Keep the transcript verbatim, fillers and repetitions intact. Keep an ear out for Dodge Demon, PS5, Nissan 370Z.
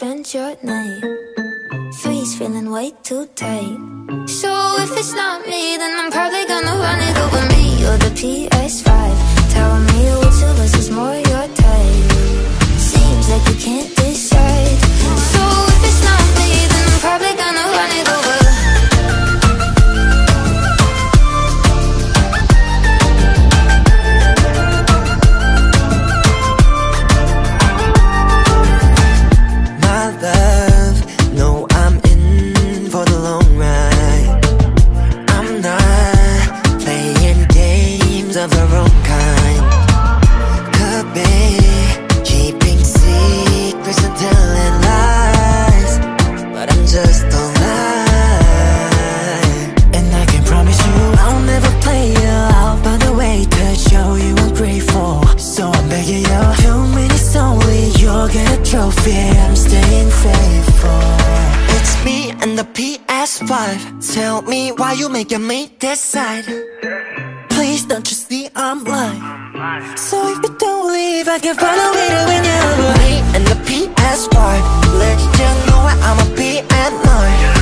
spend your night. Three's feeling way too tight. So if it's not me, then I'm probably gonna run it over me or the P S five. Telling me what's your list is more your type. Seems like you can't decide. So if it's not me, then I'm probably gonna run it over. I'm staying faithful. It's me and the P S five. Tell me why you making me decide. Please don't you see I'm blind. So if you don't leave, I can find a way to win you. Me and the P S five. Let you know where I'ma be at night.